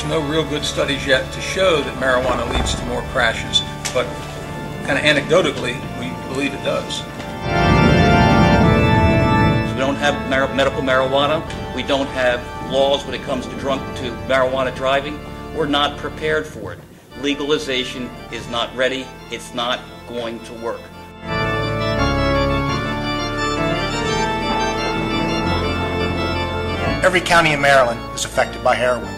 there's no real good studies yet to show that marijuana leads to more crashes, but kind of anecdotally, we believe it does. So we don't have medical marijuana. We don't have laws when it comes to marijuana driving. We're not prepared for it. Legalization is not ready. It's not going to work. Every county in Maryland is affected by heroin.